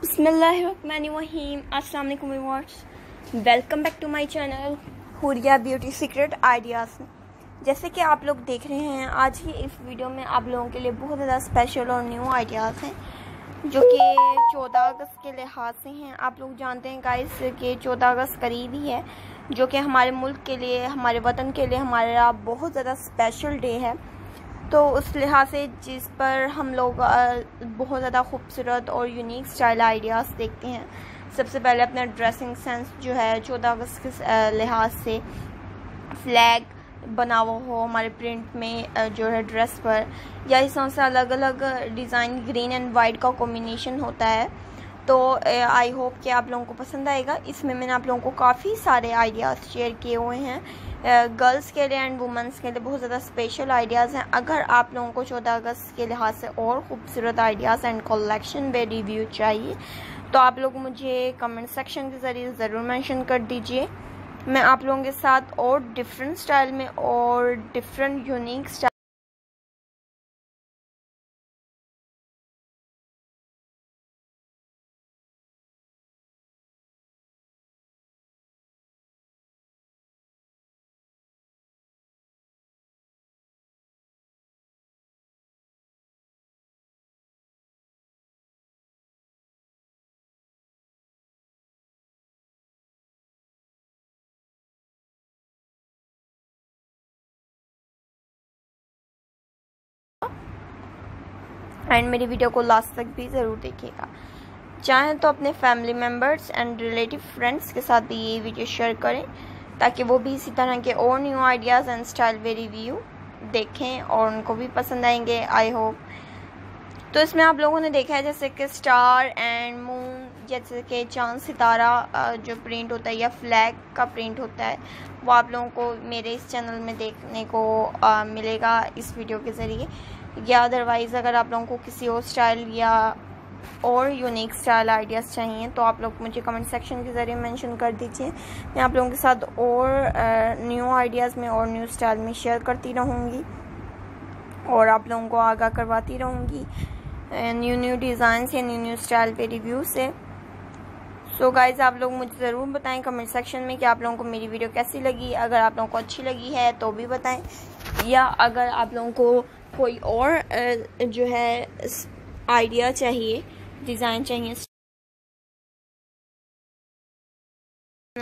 बिस्मिल्लाहिर्रहमानिर्रहीम। अस्सलाम वालेकुम viewers, welcome back to my channel Huriya beauty secret ideas. जैसे कि आप लोग देख रहे हैं, आज की इस वीडियो में आप लोगों के लिए बहुत ज़्यादा स्पेशल और न्यू आइडियाज़ हैं जो कि 14 अगस्त के लिहाज से हैं। आप लोग जानते हैं गाइस कि 14 अगस्त करीब ही है, जो कि हमारे मुल्क के लिए, हमारे वतन के लिए हमारा बहुत ज़्यादा स्पेशल डे है। तो उस लिहाज से जिस पर हम लोग बहुत ज़्यादा खूबसूरत और यूनिक स्टाइल आइडियाज़ देखते हैं। सबसे पहले अपना ड्रेसिंग सेंस जो है 14 अगस्त के लिहाज से फ्लैग बना हुआ हो हमारे प्रिंट में जो है ड्रेस पर, या इस तरह से अलग अलग डिज़ाइन ग्रीन एंड वाइट का कॉम्बिनेशन होता है। तो आई होप कि आप लोगों को पसंद आएगा। इसमें मैंने आप लोगों को काफ़ी सारे आइडियाज़ शेयर किए हुए हैं, गर्ल्स के लिए एंड वुमेंस के लिए बहुत ज़्यादा स्पेशल आइडियाज़ हैं। अगर आप लोगों को 14 अगस्त के लिहाज से और ख़ूबसूरत आइडियाज़ एंड कलेक्शन पे रिव्यू चाहिए तो आप लोग मुझे कमेंट सेक्शन के ज़रिए ज़रूर मेंशन कर दीजिए। मैं आप लोगों के साथ और डिफरेंट स्टाइल में और डिफरेंट यूनिक स्टाइल एंड मेरी वीडियो को लास्ट तक भी ज़रूर देखिएगा। चाहें तो अपने family members and relative friends के साथ भी ये वीडियो शेयर करें ताकि वो भी इसी तरह के और न्यू आइडियाज़ एंड स्टाइल वे रिव्यू देखें और उनको भी पसंद आएंगे आई होप। तो इसमें आप लोगों ने देखा है जैसे कि स्टार एंड मून, जैसे कि चाँद सितारा जो प्रिंट होता है या फ्लैग का प्रिंट होता है, वो आप लोगों को मेरे इस चैनल में देखने को मिलेगा इस वीडियो के ज़रिए। या अदरवाइज़ अगर आप लोगों को किसी और स्टाइल या और यूनिक स्टाइल आइडियाज़ चाहिए तो आप लोग मुझे कमेंट सेक्शन के ज़रिए मेंशन कर दीजिए। मैं आप लोगों के साथ और न्यू आइडियाज़ में और न्यू स्टाइल में शेयर करती रहूँगी और आप लोगों को आगाह करवाती रहूँगी न्यू न्यू डिज़ाइंस या न्यू न्यू स्टाइल पे रिव्यू से। सो गाइज़, आप लोग मुझे ज़रूर बताएं कमेंट सेक्शन में कि आप लोगों को मेरी वीडियो कैसी लगी। अगर आप लोगों को अच्छी लगी है तो भी बताएं, या अगर आप लोगों को कोई और जो है आइडिया चाहिए, डिज़ाइन चाहिए।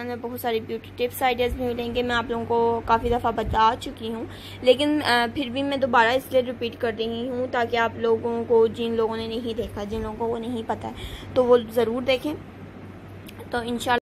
में बहुत सारी ब्यूटी टिप्स आइडियाज़ भी मिलेंगे। मैं आप लोगों को काफ़ी दफ़ा बता चुकी हूँ, लेकिन फिर भी मैं दोबारा इसलिए रिपीट कर रही हूँ ताकि आप लोगों को, जिन लोगों ने नहीं देखा, जिन लोगों को नहीं पता है, तो वो ज़रूर देखें। तो इंशाल्लाह